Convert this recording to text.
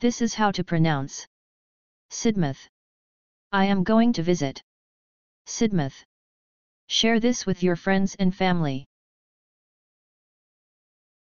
This is how to pronounce Sidmouth. I am going to visit Sidmouth. Share this with your friends and family.